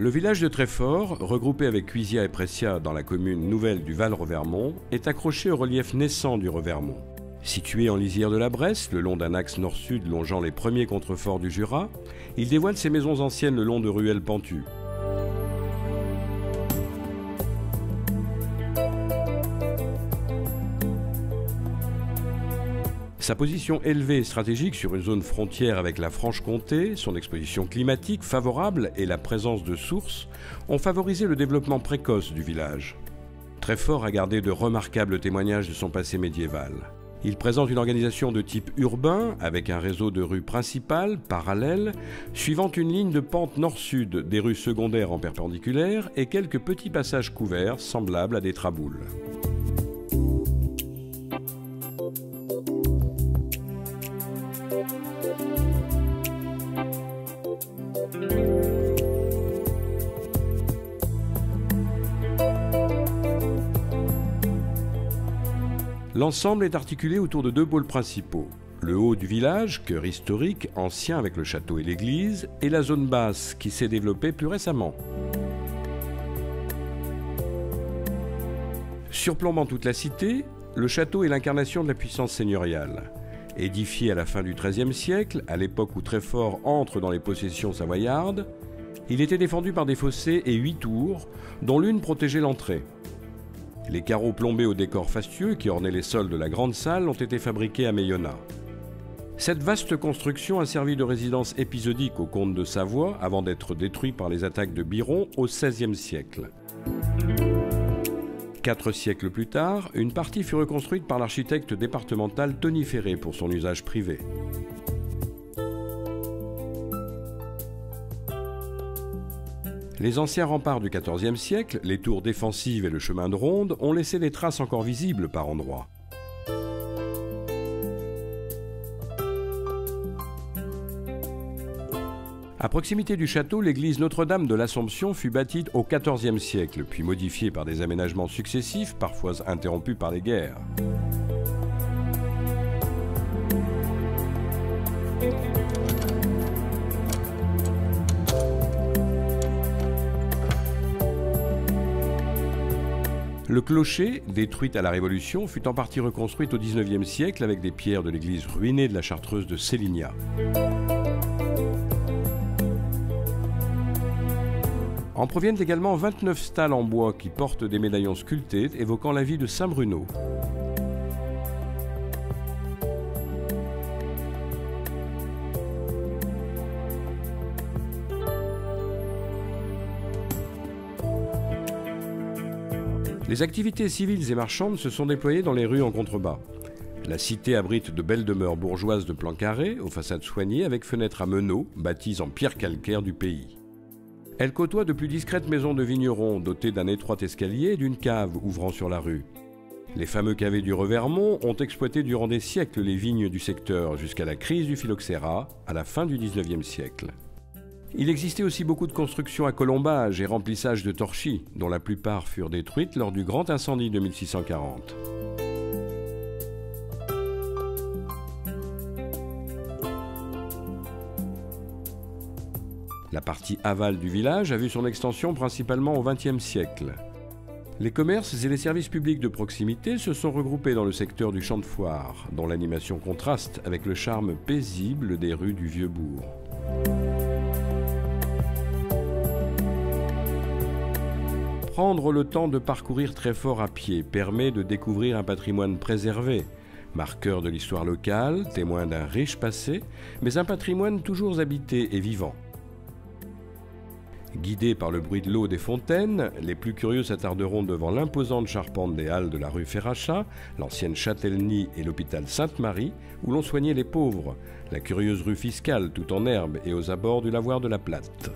Le village de Treffort, regroupé avec Cuisia et Précia dans la commune nouvelle du Val-Revermont, est accroché au relief naissant du Revermont. Situé en lisière de la Bresse, le long d'un axe nord-sud longeant les premiers contreforts du Jura, il dévoile ses maisons anciennes le long de ruelles pentues. Sa position élevée et stratégique sur une zone frontière avec la Franche-Comté, son exposition climatique favorable et la présence de sources ont favorisé le développement précoce du village. Treffort a gardé de remarquables témoignages de son passé médiéval. Il présente une organisation de type urbain avec un réseau de rues principales, parallèles, suivant une ligne de pente nord-sud, des rues secondaires en perpendiculaire et quelques petits passages couverts semblables à des traboules. L'ensemble est articulé autour de deux pôles principaux, le haut du village, cœur historique, ancien avec le château et l'église, et la zone basse qui s'est développée plus récemment. Surplombant toute la cité, le château est l'incarnation de la puissance seigneuriale. Édifié à la fin du XIIIe siècle, à l'époque où Treffort entre dans les possessions savoyardes, il était défendu par des fossés et 8 tours, dont l'une protégeait l'entrée. Les carreaux plombés au décor fastueux qui ornaient les sols de la grande salle ont été fabriqués à Meillonna. Cette vaste construction a servi de résidence épisodique au comte de Savoie avant d'être détruit par les attaques de Biron au XVIe siècle. 4 siècles plus tard, une partie fut reconstruite par l'architecte départemental Tony Ferré pour son usage privé. Les anciens remparts du XIVe siècle, les tours défensives et le chemin de ronde ont laissé des traces encore visibles par endroits. À proximité du château, l'église Notre-Dame de l'Assomption fut bâtie au XIVe siècle, puis modifiée par des aménagements successifs, parfois interrompus par les guerres. Le clocher, détruit à la Révolution, fut en partie reconstruit au XIXe siècle avec des pierres de l'église ruinée de la chartreuse de Séligna. En proviennent également 29 stalles en bois qui portent des médaillons sculptés évoquant la vie de Saint-Bruno. Les activités civiles et marchandes se sont déployées dans les rues en contrebas. La cité abrite de belles demeures bourgeoises de plan carré, aux façades soignées avec fenêtres à meneaux, bâties en pierre calcaire du pays. Elle côtoie de plus discrètes maisons de vignerons dotées d'un étroit escalier et d'une cave ouvrant sur la rue. Les fameux cavés du Revermont ont exploité durant des siècles les vignes du secteur jusqu'à la crise du phylloxéra à la fin du XIXe siècle. Il existait aussi beaucoup de constructions à colombage et remplissage de torchis, dont la plupart furent détruites lors du grand incendie de 1640. La partie aval du village a vu son extension principalement au XXe siècle. Les commerces et les services publics de proximité se sont regroupés dans le secteur du Champ de Foire, dont l'animation contraste avec le charme paisible des rues du Vieux-Bourg. Prendre le temps de parcourir Treffort à pied permet de découvrir un patrimoine préservé, marqueur de l'histoire locale, témoin d'un riche passé, mais un patrimoine toujours habité et vivant. Guidés par le bruit de l'eau des fontaines, les plus curieux s'attarderont devant l'imposante charpente des halles de la rue Ferrachat, l'ancienne Châtellenie et l'hôpital Sainte-Marie, où l'on soignait les pauvres, la curieuse rue fiscale tout en herbe et aux abords du Lavoir de la Platte.